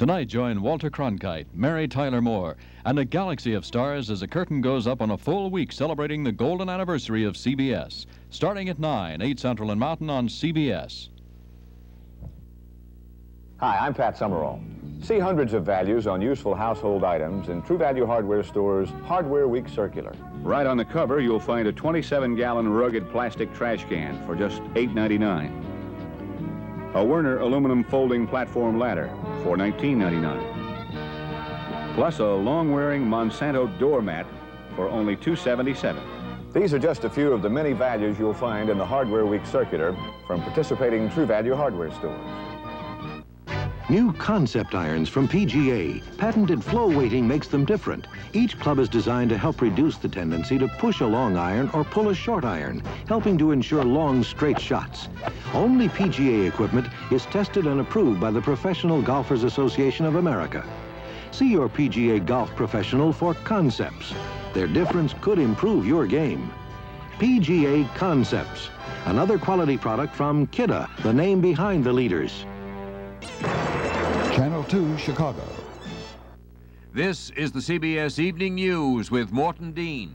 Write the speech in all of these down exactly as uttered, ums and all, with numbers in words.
Tonight, join Walter Cronkite, Mary Tyler Moore, and a galaxy of stars as the curtain goes up on a full week celebrating the golden anniversary of C B S, starting at nine, eight Central and Mountain on C B S. Hi, I'm Pat Summerall. See hundreds of values on useful household items in True Value Hardware Store's Hardware Week Circular. Right on the cover, you'll find a twenty-seven gallon rugged plastic trash can for just eight ninety-nine. A Werner aluminum folding platform ladder for nineteen ninety-nine. Plus a long-wearing Monsanto doormat for only two seventy-seven. These are just a few of the many values you'll find in the Hardware Week Circular from participating True Value Hardware Stores. New concept irons from P G A. Patented flow weighting makes them different. Each club is designed to help reduce the tendency to push a long iron or pull a short iron, helping to ensure long, straight shots. Only P G A equipment is tested and approved by the Professional Golfers Association of America. See your P G A golf professional for concepts. Their difference could improve your game. P G A Concepts, another quality product from Kidde, the name behind the leaders. Channel two, Chicago. This is the C B S Evening News with Morton Dean.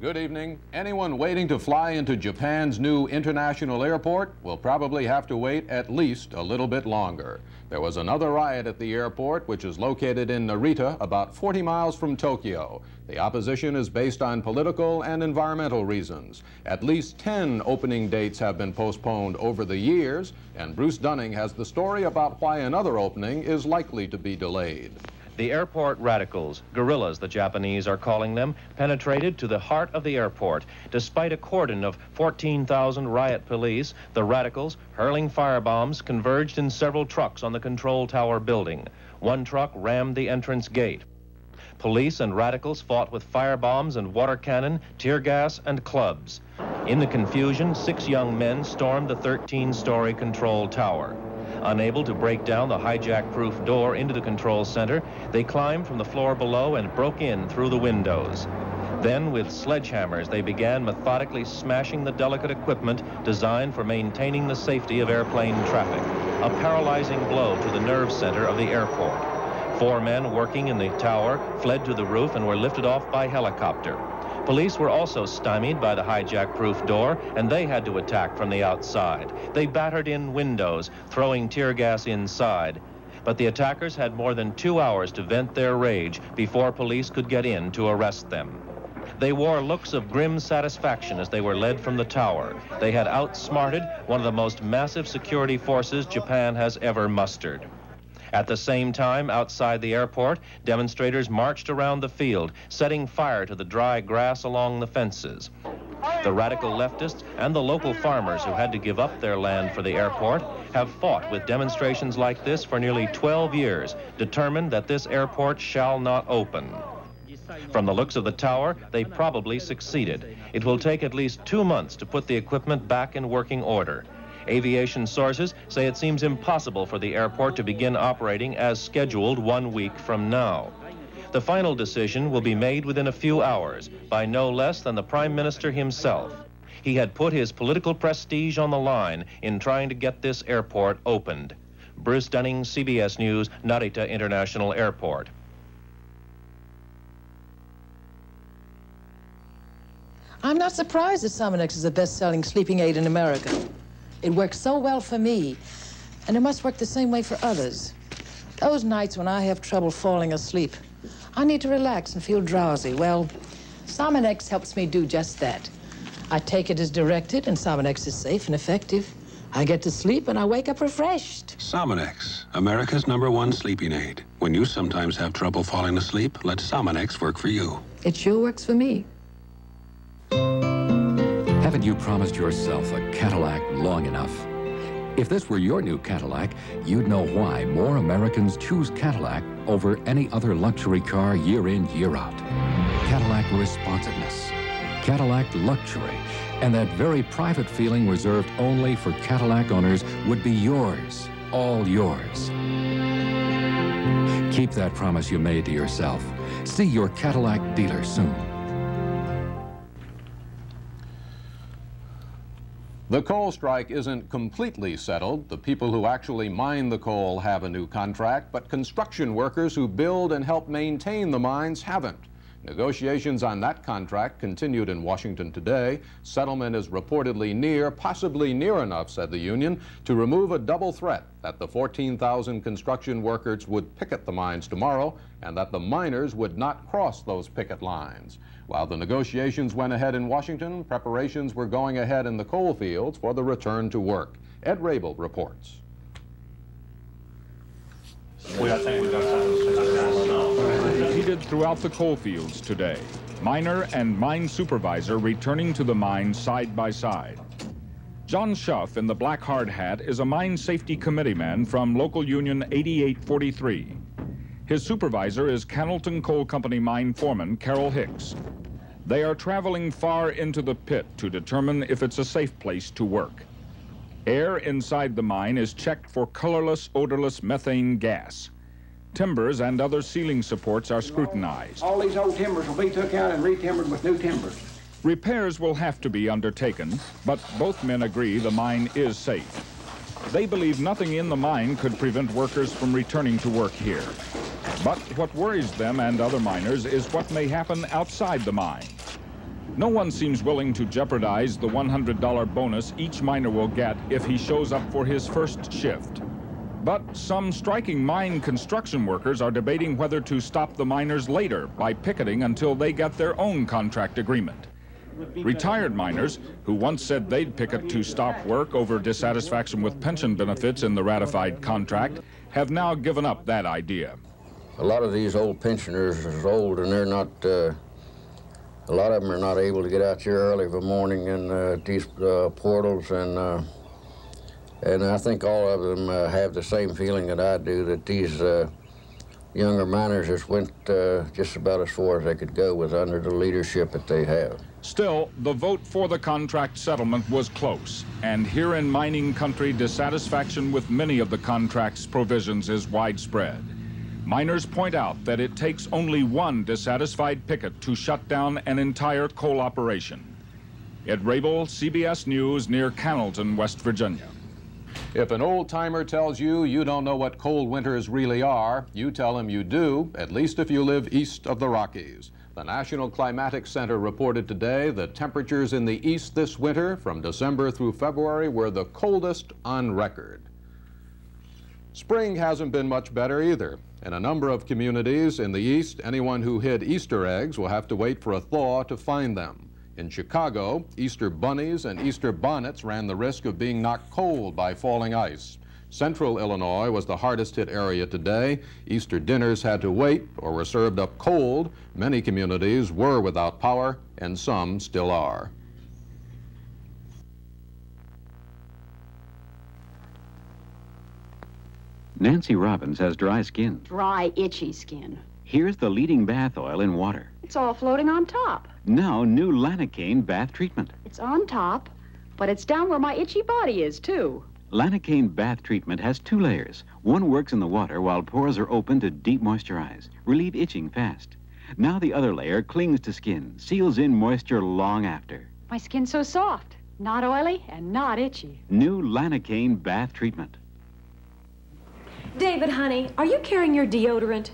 Good evening. Anyone waiting to fly into Japan's new international airport will probably have to wait at least a little bit longer. There was another riot at the airport, which is located in Narita, about forty miles from Tokyo. The opposition is based on political and environmental reasons. At least ten opening dates have been postponed over the years, and Bruce Dunning has the story about why another opening is likely to be delayed. The airport radicals, guerrillas the Japanese are calling them, penetrated to the heart of the airport. Despite a cordon of fourteen thousand riot police, the radicals, hurling firebombs, converged in several trucks on the control tower building. One truck rammed the entrance gate. Police and radicals fought with firebombs and water cannon, tear gas, and clubs. In the confusion, six young men stormed the thirteen story control tower. Unable to break down the hijack-proof door into the control center, they climbed from the floor below and broke in through the windows. Then, with sledgehammers, they began methodically smashing the delicate equipment designed for maintaining the safety of airplane traffic, a paralyzing blow to the nerve center of the airport. Four men working in the tower fled to the roof and were lifted off by helicopter. Police were also stymied by the hijack-proof door, and they had to attack from the outside. They battered in windows, throwing tear gas inside. But the attackers had more than two hours to vent their rage before police could get in to arrest them. They wore looks of grim satisfaction as they were led from the tower. They had outsmarted one of the most massive security forces Japan has ever mustered. At the same time, outside the airport, demonstrators marched around the field, setting fire to the dry grass along the fences. The radical leftists and the local farmers who had to give up their land for the airport have fought with demonstrations like this for nearly twelve years, determined that this airport shall not open. From the looks of the tower, they probably succeeded. It will take at least two months to put the equipment back in working order. Aviation sources say it seems impossible for the airport to begin operating as scheduled one week from now. The final decision will be made within a few hours by no less than the Prime Minister himself. He had put his political prestige on the line in trying to get this airport opened. Bruce Dunning, C B S News, Narita International Airport. I'm not surprised that Sominex is the best-selling sleeping aid in America. It works so well for me, and it must work the same way for others. Those nights when I have trouble falling asleep, I need to relax and feel drowsy. Well, Sominex helps me do just that. I take it as directed, and Sominex is safe and effective. I get to sleep, and I wake up refreshed. Sominex, America's number one sleeping aid. When you sometimes have trouble falling asleep, let Sominex work for you. It sure works for me. Haven't you promised yourself a Cadillac long enough? If this were your new Cadillac, you'd know why more Americans choose Cadillac over any other luxury car year in, year out. Cadillac responsiveness, Cadillac luxury, and that very private feeling reserved only for Cadillac owners would be yours, all yours. Keep that promise you made to yourself. See your Cadillac dealer soon. The coal strike isn't completely settled. The people who actually mine the coal have a new contract, but construction workers who build and help maintain the mines haven't. Negotiations on that contract continued in Washington today. Settlement is reportedly near, possibly near enough, said the union, to remove a double threat that the fourteen thousand construction workers would picket the mines tomorrow and that the miners would not cross those picket lines. While the negotiations went ahead in Washington, preparations were going ahead in the coal fields for the return to work. Ed Rabel reports. Repeated throughout the coal fields today, miner and mine supervisor returning to the mine side by side. John Schuff in the black hard hat is a mine safety committeeman from local union eighty-eight forty-three. His supervisor is Cannleton Coal Company mine foreman Carol Hicks. They are traveling far into the pit to determine if it's a safe place to work. Air inside the mine is checked for colorless, odorless methane gas. Timbers and other ceiling supports are scrutinized. All these old timbers will be took out and re-timbered with new timbers. Repairs will have to be undertaken, but both men agree the mine is safe. They believe nothing in the mine could prevent workers from returning to work here. But what worries them and other miners is what may happen outside the mine. No one seems willing to jeopardize the one hundred dollar bonus each miner will get if he shows up for his first shift. But some striking mine construction workers are debating whether to stop the miners later by picketing until they get their own contract agreement. Retired miners, who once said they'd picket to stop work over dissatisfaction with pension benefits in the ratified contract, have now given up that idea. A lot of these old pensioners are old and they're not, uh, a lot of them are not able to get out here early in the morning and uh, these uh, portals and uh, and I think all of them uh, have the same feeling that I do, that these uh, younger miners just went uh, just about as far as they could go with under the leadership that they have. Still, the vote for the contract settlement was close, and here in mining country, dissatisfaction with many of the contract's provisions is widespread. Miners point out that it takes only one dissatisfied picket to shut down an entire coal operation. Ed Rabel, C B S News, near Cannleton, West Virginia. If an old-timer tells you you don't know what cold winters really are, you tell him you do, at least if you live east of the Rockies. The National Climatic Center reported today that temperatures in the east this winter, from December through February, were the coldest on record. Spring hasn't been much better either. In a number of communities in the east, anyone who hid Easter eggs will have to wait for a thaw to find them. In Chicago, Easter bunnies and Easter bonnets ran the risk of being knocked cold by falling ice. Central Illinois was the hardest hit area today. Easter dinners had to wait or were served up cold. Many communities were without power, and some still are. Nancy Robbins has dry skin. Dry, itchy skin. Here's the leading bath oil in water. It's all floating on top. Now, new Lanacane bath treatment. It's on top, but it's down where my itchy body is, too. Lanacane bath treatment has two layers. One works in the water while pores are open to deep moisturize, relieve itching fast. Now the other layer clings to skin, seals in moisture long after. My skin's so soft, not oily and not itchy. New Lanacane bath treatment. David, honey, are you carrying your deodorant?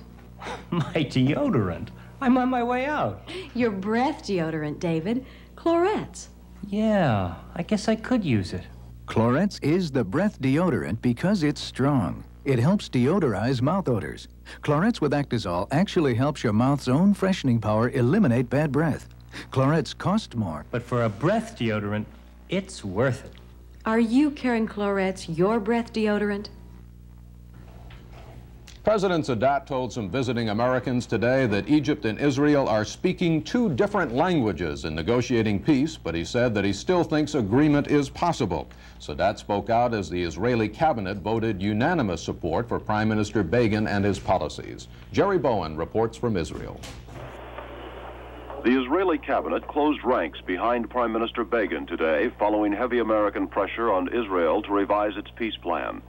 My deodorant? I'm on my way out. Your breath deodorant, David. Clorets. Yeah, I guess I could use it. Clorets is the breath deodorant because it's strong. It helps deodorize mouth odors. Clorets with Actizol actually helps your mouth's own freshening power eliminate bad breath. Clorets cost more. But for a breath deodorant, it's worth it. Are you carrying Clorets, your breath deodorant? President Sadat told some visiting Americans today that Egypt and Israel are speaking two different languages in negotiating peace, but he said that he still thinks agreement is possible. Sadat spoke out as the Israeli cabinet voted unanimous support for Prime Minister Begin and his policies. Jerry Bowen reports from Israel. The Israeli cabinet closed ranks behind Prime Minister Begin today following heavy American pressure on Israel to revise its peace plan.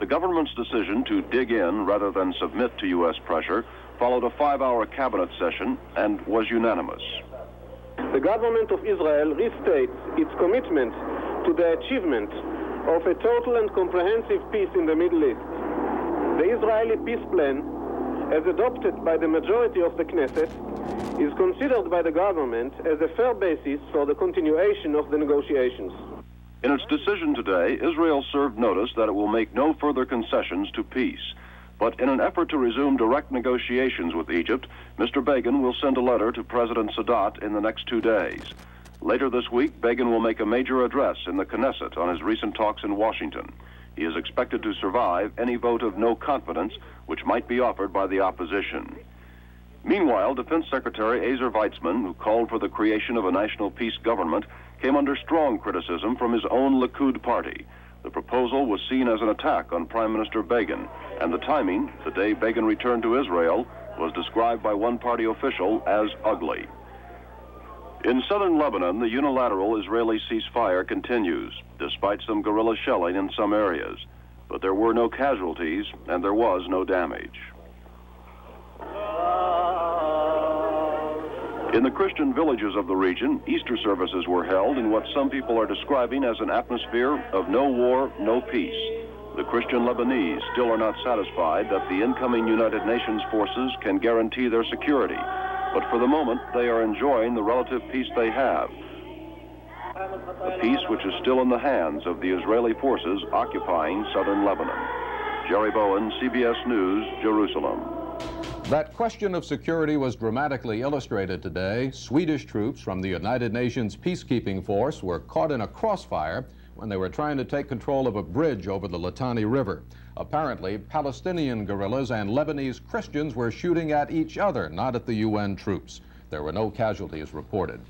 The government's decision to dig in rather than submit to U S pressure followed a five-hour cabinet session and was unanimous. The government of Israel restates its commitment to the achievement of a total and comprehensive peace in the Middle East. The Israeli peace plan, as adopted by the majority of the Knesset, is considered by the government as a fair basis for the continuation of the negotiations. In its decision today, Israel served notice that it will make no further concessions to peace. But in an effort to resume direct negotiations with Egypt, Mister Begin will send a letter to President Sadat in the next two days. Later this week, Begin will make a major address in the Knesset on his recent talks in Washington. He is expected to survive any vote of no confidence which might be offered by the opposition. Meanwhile, Defense Secretary Azer Weitzman, who called for the creation of a national peace government, came under strong criticism from his own Likud party. The proposal was seen as an attack on Prime Minister Begin, and the timing, the day Begin returned to Israel, was described by one party official as ugly. In southern Lebanon, the unilateral Israeli ceasefire continues, despite some guerrilla shelling in some areas. But there were no casualties, and there was no damage. In the Christian villages of the region, Easter services were held in what some people are describing as an atmosphere of no war, no peace. The Christian Lebanese still are not satisfied that the incoming United Nations forces can guarantee their security, but for the moment they are enjoying the relative peace they have, a peace which is still in the hands of the Israeli forces occupying southern Lebanon. Jerry Bowen, C B S News, Jerusalem. That question of security was dramatically illustrated today. Swedish troops from the United Nations peacekeeping force were caught in a crossfire when they were trying to take control of a bridge over the Litani River. Apparently, Palestinian guerrillas and Lebanese Christians were shooting at each other, not at the U N troops. There were no casualties reported.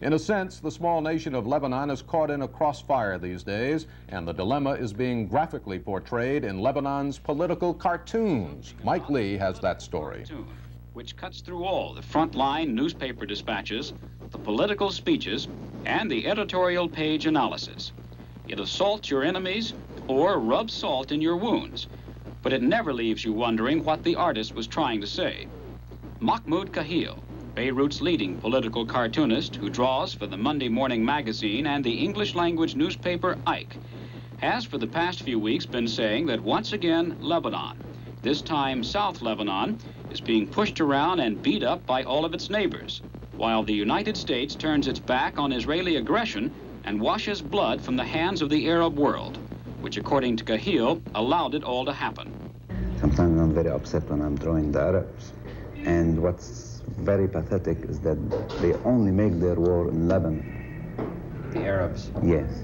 In a sense, the small nation of Lebanon is caught in a crossfire these days, and the dilemma is being graphically portrayed in Lebanon's political cartoons. Mike Lee has that story. Which cuts through all the front-line newspaper dispatches, the political speeches, and the editorial page analysis. It assaults your enemies or rubs salt in your wounds, but it never leaves you wondering what the artist was trying to say. Mahmoud Kahil, Beirut's leading political cartoonist who draws for the Monday Morning Magazine and the English-language newspaper Ike, has for the past few weeks been saying that once again Lebanon, this time South Lebanon, is being pushed around and beat up by all of its neighbors, while the United States turns its back on Israeli aggression and washes blood from the hands of the Arab world, which, according to Kahil, allowed it all to happen. Sometimes I'm very upset when I'm drawing the Arabs, and what's very pathetic is that they only make their war in Lebanon. The Arabs? Yes.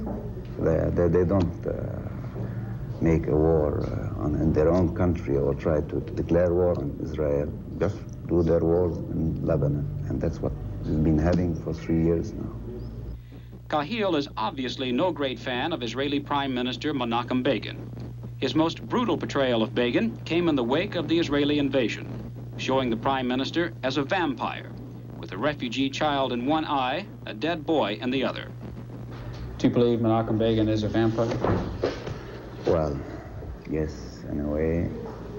They, they, they don't uh, make a war uh, on, in their own country or try to declare war on Israel. Just do their war in Lebanon. And that's what we've been having for three years now. Kahil is obviously no great fan of Israeli Prime Minister Menachem Begin. His most brutal portrayal of Begin came in the wake of the Israeli invasion, showing the Prime Minister as a vampire, with a refugee child in one eye, a dead boy in the other. Do you believe Menachem Begin is a vampire? Well, yes, in a way.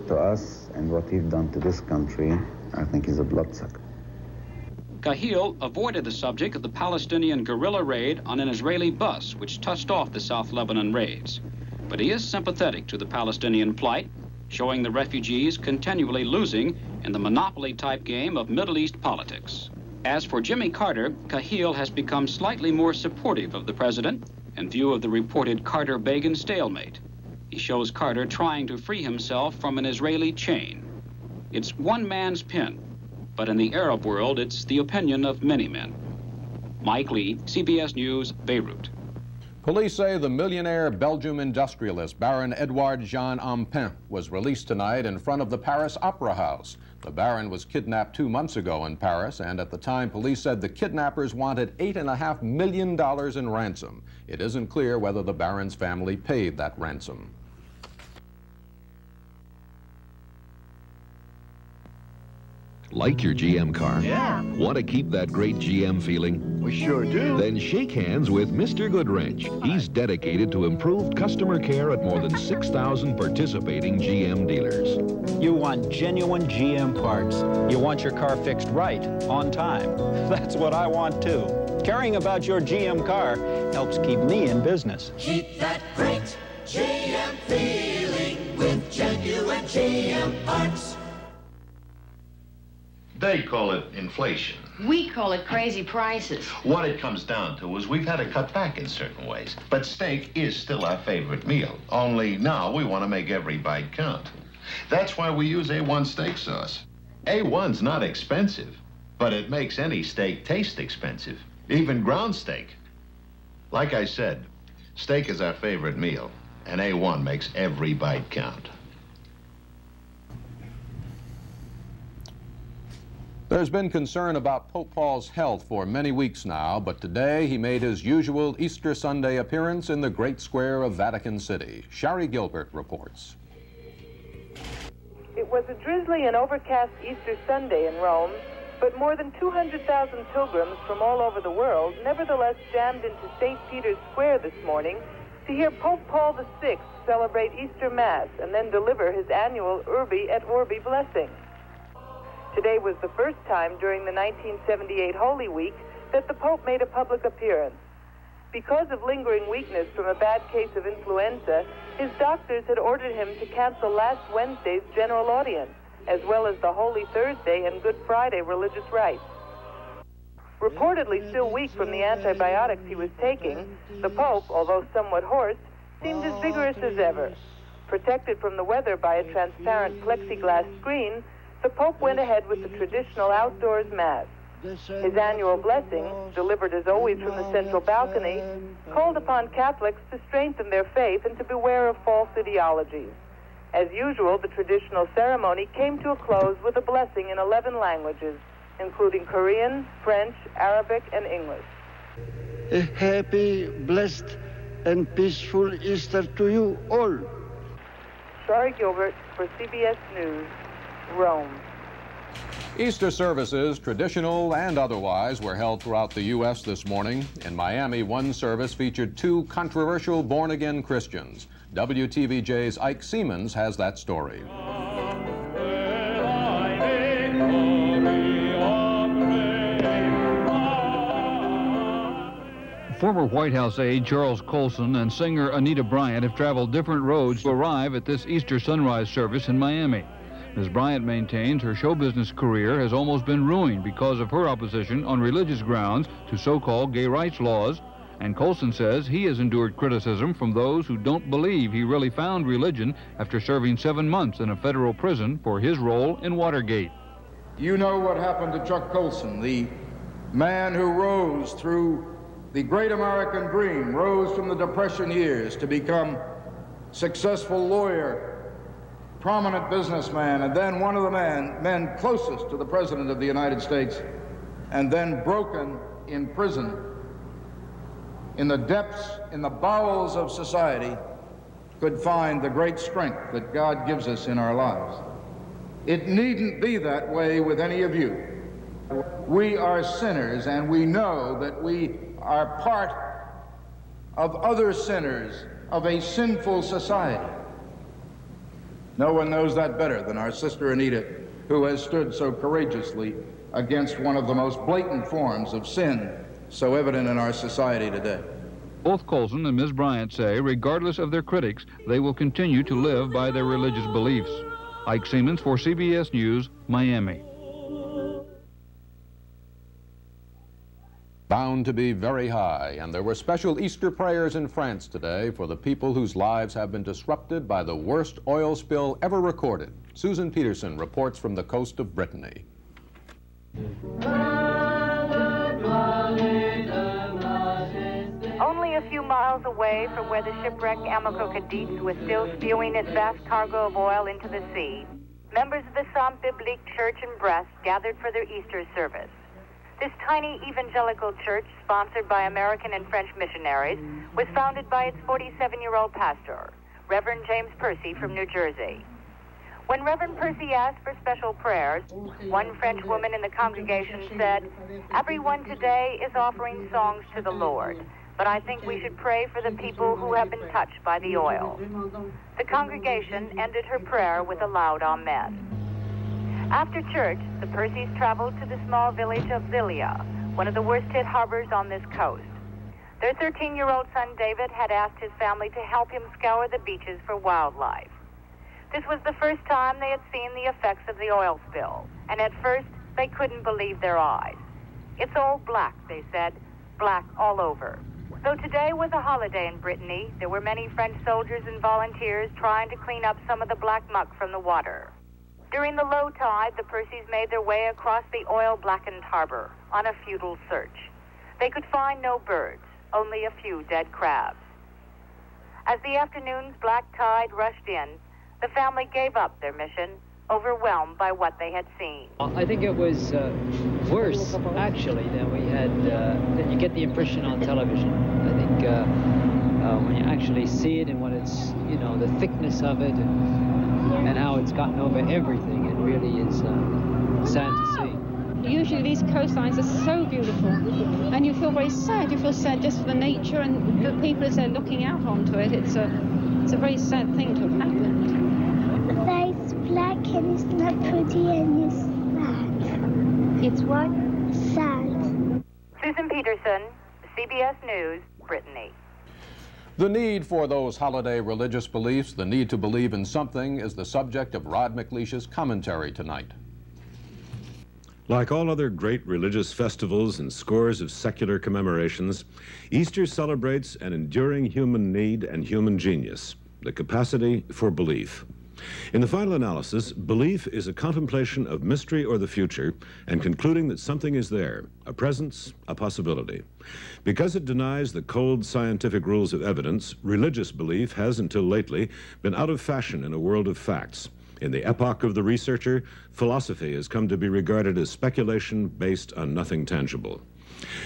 To us and what he's done to this country, I think he's a bloodsucker. Kahil avoided the subject of the Palestinian guerrilla raid on an Israeli bus, which touched off the South Lebanon raids. But he is sympathetic to the Palestinian plight, showing the refugees continually losing in the monopoly-type game of Middle East politics. As for Jimmy Carter, Kahil has become slightly more supportive of the president in view of the reported Carter-Begin stalemate. He shows Carter trying to free himself from an Israeli chain. It's one man's pen, but in the Arab world, it's the opinion of many men. Mike Lee, C B S News, Beirut. Police say the millionaire Belgium industrialist Baron Edouard Jean Ampin was released tonight in front of the Paris Opera House. The Baron was kidnapped two months ago in Paris, and at the time, police said the kidnappers wanted eight point five million dollars in ransom. It isn't clear whether the Baron's family paid that ransom. Like your G M car? Yeah. Want to keep that great G M feeling? We sure do. Then shake hands with Mister Goodwrench. He's dedicated to improved customer care at more than six thousand participating G M dealers. You want genuine G M parts. You want your car fixed right, on time. That's what I want, too. Caring about your G M car helps keep me in business. Keep that great G M feeling with genuine G M parts. They call it inflation. We call it crazy prices. What it comes down to is we've had to cut back in certain ways. But steak is still our favorite meal. Only now we want to make every bite count. That's why we use A one steak sauce. A one's not expensive, but it makes any steak taste expensive, even ground steak. Like I said, steak is our favorite meal, and A one makes every bite count. There's been concern about Pope Paul's health for many weeks now, but today he made his usual Easter Sunday appearance in the Great Square of Vatican City. Shari Gilbert reports. It was a drizzly and overcast Easter Sunday in Rome, but more than two hundred thousand pilgrims from all over the world nevertheless jammed into Saint Peter's Square this morning to hear Pope Paul the sixth celebrate Easter Mass and then deliver his annual Urbi et Orbi blessing. Today was the first time during the nineteen seventy-eight Holy Week that the Pope made a public appearance. Because of lingering weakness from a bad case of influenza, his doctors had ordered him to cancel last Wednesday's general audience, as well as the Holy Thursday and Good Friday religious rites. Reportedly still weak from the antibiotics he was taking, the Pope, although somewhat hoarse, seemed as vigorous as ever. Protected from the weather by a transparent plexiglass screen, the Pope went ahead with the traditional outdoors mass. His annual blessing, delivered as always from the central balcony, called upon Catholics to strengthen their faith and to beware of false ideologies. As usual, the traditional ceremony came to a close with a blessing in eleven languages, including Korean, French, Arabic, and English. A happy, blessed, and peaceful Easter to you all. Shari Gilbert for C B S News, Rome. Easter services, traditional and otherwise, were held throughout the U S this morning. In Miami, one service featured two controversial born-again Christians. W T V J's Ike Seamans has that story. Former White House aide Charles Colson and singer Anita Bryant have traveled different roads to arrive at this Easter sunrise service in Miami. Miz Bryant maintains her show business career has almost been ruined because of her opposition on religious grounds to so-called gay rights laws, and Colson says he has endured criticism from those who don't believe he really found religion after serving seven months in a federal prison for his role in Watergate. You know what happened to Chuck Colson, the man who rose through the great American dream, rose from the Depression years to become successful lawyer, prominent businessman, and then one of the man, men closest to the President of the United States, and then broken in prison, in the depths, in the bowels of society, could find the great strength that God gives us in our lives. It needn't be that way with any of you. We are sinners, and we know that we are part of other sinners, of a sinful society. No one knows that better than our sister Anita, who has stood so courageously against one of the most blatant forms of sin so evident in our society today. Both Colson and Miz Bryant say, regardless of their critics, they will continue to live by their religious beliefs. Ike Seamans for C B S News, Miami. Bound to be very high, and there were special Easter prayers in France today for the people whose lives have been disrupted by the worst oil spill ever recorded. Susan Peterson reports from the coast of Brittany. Only a few miles away from where the shipwrecked Amoco Cadiz was still spewing its vast cargo of oil into the sea, members of the Sainte Biblique Church in Brest gathered for their Easter service. This tiny evangelical church, sponsored by American and French missionaries, was founded by its forty-seven-year-old pastor, Reverend James Percy from New Jersey. When Reverend Percy asked for special prayers, one French woman in the congregation said, "Everyone today is offering songs to the Lord, but I think we should pray for the people who have been touched by the oil." The congregation ended her prayer with a loud amen. After church, the Percys traveled to the small village of Zilia, one of the worst-hit harbors on this coast. Their thirteen-year-old son, David, had asked his family to help him scour the beaches for wildlife. This was the first time they had seen the effects of the oil spill, and at first they couldn't believe their eyes. It's all black, they said, black all over. Though today was a holiday in Brittany, there were many French soldiers and volunteers trying to clean up some of the black muck from the water. During the low tide, the Percys made their way across the oil-blackened harbor on a futile search. They could find no birds, only a few dead crabs. As the afternoon's black tide rushed in, the family gave up their mission, overwhelmed by what they had seen. I think it was uh, worse, actually, than we had, uh, than you get the impression on television. I think uh, uh, when you actually see it and what it's, you know, the thickness of it and, and how it's gotten over everything, it really is uh, sad to see. Usually these coastlines are so beautiful, and you feel very sad. You feel sad just for the nature and the people as they're looking out onto it. It's a, it's a very sad thing to have happened. But it's black and it's not pretty and it's sad. It's what? Sad. Susan Peterson, C B S News, Brittany. The need for those holiday religious beliefs, the need to believe in something, is the subject of Rod McLeish's commentary tonight. Like all other great religious festivals and scores of secular commemorations, Easter celebrates an enduring human need and human genius, the capacity for belief. In the final analysis, belief is a contemplation of mystery or the future and concluding that something is there, a presence, a possibility. Because it denies the cold scientific rules of evidence, religious belief has until lately been out of fashion in a world of facts. In the epoch of the researcher, philosophy has come to be regarded as speculation based on nothing tangible.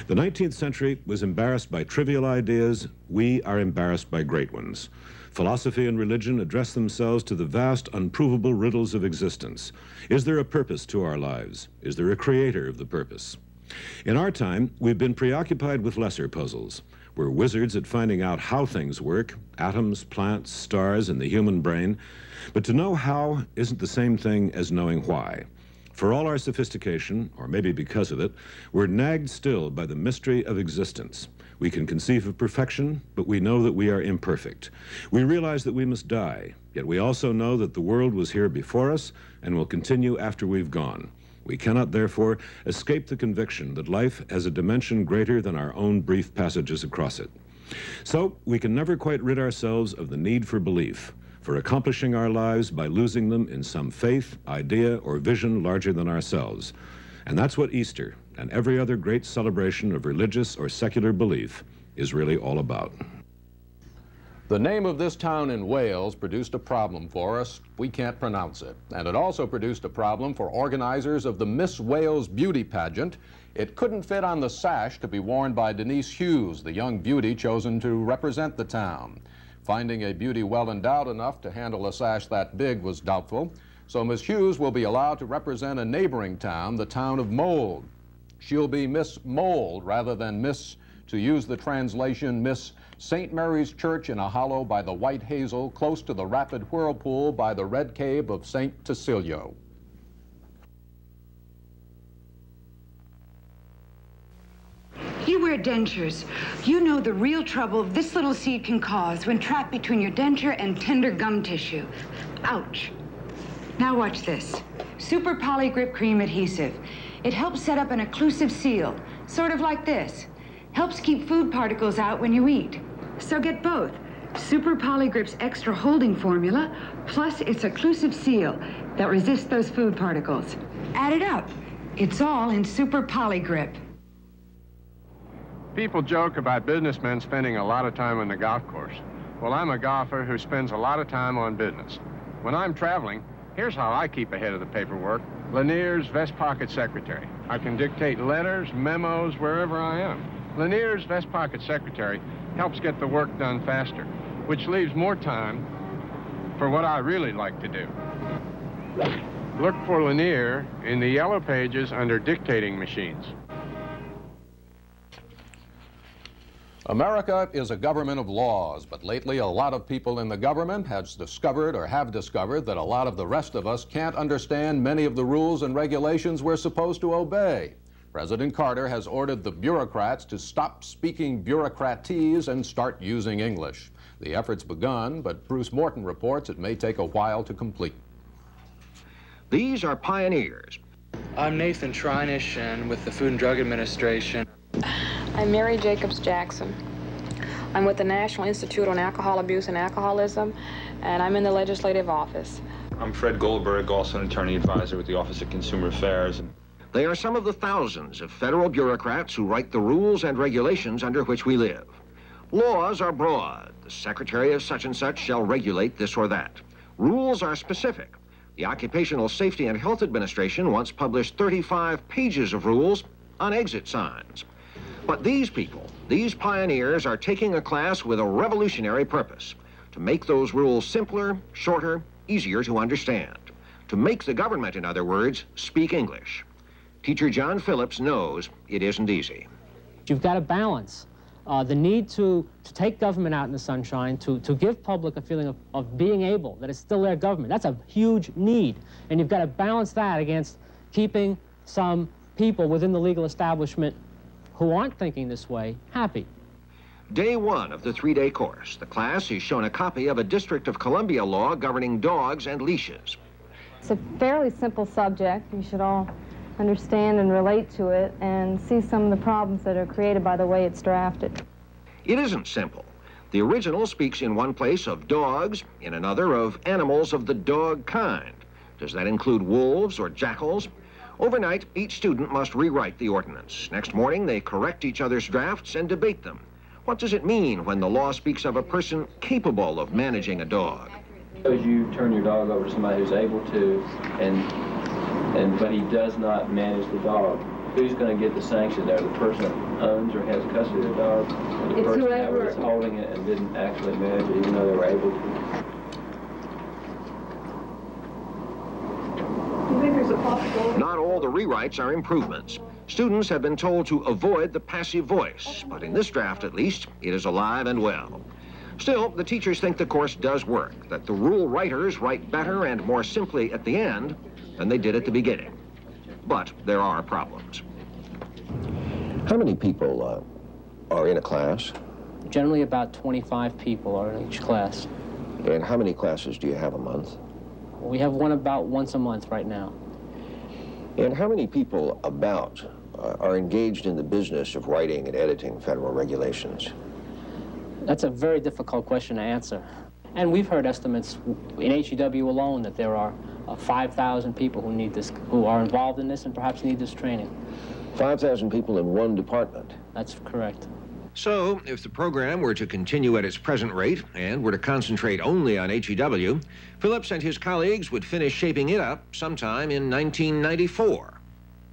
The nineteenth century was embarrassed by trivial ideas. We are embarrassed by great ones. Philosophy and religion address themselves to the vast, unprovable riddles of existence. Is there a purpose to our lives? Is there a creator of the purpose? In our time, we've been preoccupied with lesser puzzles. We're wizards at finding out how things work, atoms, plants, stars, and the human brain. But to know how isn't the same thing as knowing why. For all our sophistication, or maybe because of it, we're nagged still by the mystery of existence. We can conceive of perfection, but we know that we are imperfect. We realize that we must die, yet we also know that the world was here before us and will continue after we've gone. We cannot, therefore, escape the conviction that life has a dimension greater than our own brief passages across it. So, we can never quite rid ourselves of the need for belief, for accomplishing our lives by losing them in some faith, idea, or vision larger than ourselves. And that's what Easter and every other great celebration of religious or secular belief is really all about. The name of this town in Wales produced a problem for us. We can't pronounce it. And it also produced a problem for organizers of the Miss Wales beauty pageant. It couldn't fit on the sash to be worn by Denise Hughes, the young beauty chosen to represent the town. Finding a beauty well endowed enough to handle a sash that big was doubtful. So Miss Hughes will be allowed to represent a neighboring town, the town of Mold. She'll be Miss Mold rather than Miss, to use the translation, Miss Saint Mary's Church in a hollow by the White Hazel, close to the rapid whirlpool by the Red Cave of Saint Tecilio. You wear dentures. You know the real trouble this little seed can cause when trapped between your denture and tender gum tissue. Ouch. Now watch this. Super Polygrip cream adhesive. It helps set up an occlusive seal, sort of like this. Helps keep food particles out when you eat. So get both Super Polygrip's extra holding formula plus its occlusive seal that resists those food particles. Add it up. It's all in Super Polygrip. People joke about businessmen spending a lot of time on the golf course. Well, I'm a golfer who spends a lot of time on business. When I'm traveling, here's how I keep ahead of the paperwork. Lanier's vest pocket secretary. I can dictate letters, memos, wherever I am. Lanier's vest pocket secretary helps get the work done faster, which leaves more time for what I really like to do. Look for Lanier in the yellow pages under dictating machines. America is a government of laws, but lately a lot of people in the government has discovered or have discovered that a lot of the rest of us can't understand many of the rules and regulations we're supposed to obey. President Carter has ordered the bureaucrats to stop speaking bureaucratese and start using English. The effort's begun, but Bruce Morton reports it may take a while to complete. These are pioneers. I'm Nathan Trinish, and with the Food and Drug Administration. I'm Mary Jacobs Jackson. I'm with the National Institute on Alcohol Abuse and Alcoholism, and I'm in the legislative office. I'm Fred Goldberg, also an attorney advisor with the Office of Consumer Affairs. They are some of the thousands of federal bureaucrats who write the rules and regulations under which we live. Laws are broad. The secretary of such and such shall regulate this or that. Rules are specific. The Occupational Safety and Health Administration once published thirty-five pages of rules on exit signs. But these people, these pioneers, are taking a class with a revolutionary purpose: to make those rules simpler, shorter, easier to understand. To make the government, in other words, speak English. Teacher John Phillips knows it isn't easy. You've got to balance uh, the need to, to take government out in the sunshine, to, to give public a feeling of, of being able, that it's still their government. That's a huge need. And you've got to balance that against keeping some people within the legal establishment who aren't thinking this way happy. Day one of the three-day course, the class is shown a copy of a District of Columbia law governing dogs and leashes. It's a fairly simple subject. You should all understand and relate to it and see some of the problems that are created by the way it's drafted. It isn't simple. The original speaks in one place of dogs, in another of animals of the dog kind. Does that include wolves or jackals? Overnight, each student must rewrite the ordinance. Next morning, they correct each other's drafts and debate them. What does it mean when the law speaks of a person capable of managing a dog? As you turn your dog over to somebody who's able to, and, and but he does not manage the dog, who's going to get the sanction there? The person that owns or has custody of the dog, or the it's person that was holding it and didn't actually manage it, even though they were able to? Not all the rewrites are improvements. Students have been told to avoid the passive voice, but in this draft, at least, it is alive and well. Still, the teachers think the course does work, that the rule writers write better and more simply at the end than they did at the beginning. But there are problems. How many people uh, are in a class? Generally about twenty-five people are in each class. And how many classes do you have a month? We have one about once a month right now. And how many people about uh, are engaged in the business of writing and editing federal regulations? That's a very difficult question to answer. And we've heard estimates in H E W alone that there are uh, five thousand people who need this, who are involved in this and perhaps need this training. five thousand people in one department? That's correct. So, if the program were to continue at its present rate and were to concentrate only on H E W, Phillips and his colleagues would finish shaping it up sometime in nineteen ninety-four.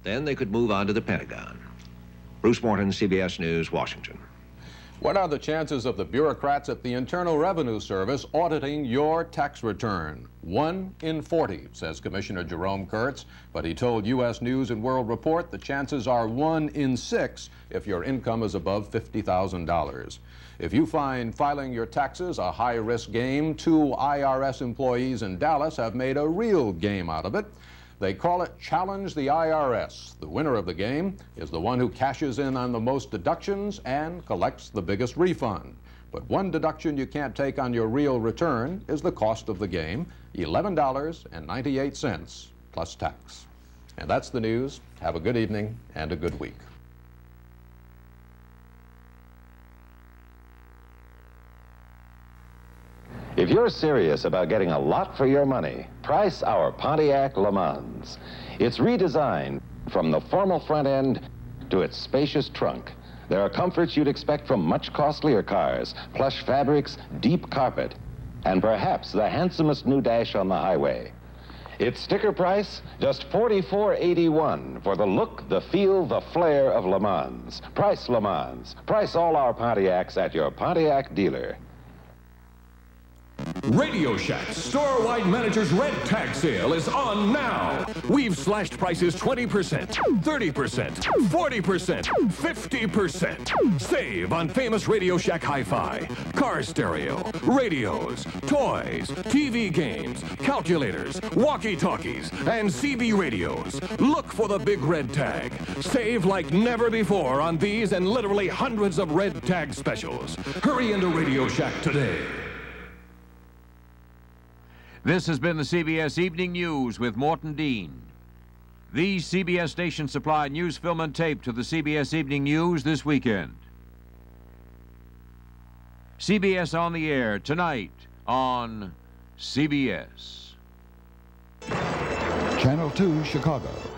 Then they could move on to the Pentagon. Bruce Morton, C B S News, Washington. What are the chances of the bureaucrats at the Internal Revenue Service auditing your tax return? one in forty, says Commissioner Jerome Kurtz, but he told U S News and World Report the chances are one in six if your income is above fifty thousand dollars. If you find filing your taxes a high-risk game, two I R S employees in Dallas have made a real game out of it. They call it Challenge the I R S. The winner of the game is the one who cashes in on the most deductions and collects the biggest refund. But one deduction you can't take on your real return is the cost of the game, eleven dollars and ninety-eight cents plus tax. And that's the news. Have a good evening and a good week. If you're serious about getting a lot for your money, price our Pontiac Le Mans. It's redesigned from the formal front end to its spacious trunk. There are comforts you'd expect from much costlier cars, plush fabrics, deep carpet, and perhaps the handsomest new dash on the highway. Its sticker price, just forty-four eighty-one for the look, the feel, the flair of Le Mans. Price Le Mans. Price all our Pontiacs at your Pontiac dealer. Thank you. Radio Shack's store-wide manager's red tag sale is on now. We've slashed prices twenty percent, thirty percent, forty percent, fifty percent. Save on famous Radio Shack hi-fi, car stereo, radios, toys, T V games, calculators, walkie-talkies, and C B radios. Look for the big red tag. Save like never before on these and literally hundreds of red tag specials. Hurry into Radio Shack today. This has been the C B S Evening News with Morton Dean. These C B S stations supply news, film, and tape to the C B S Evening News this weekend. C B S on the air tonight on C B S. Channel two, Chicago.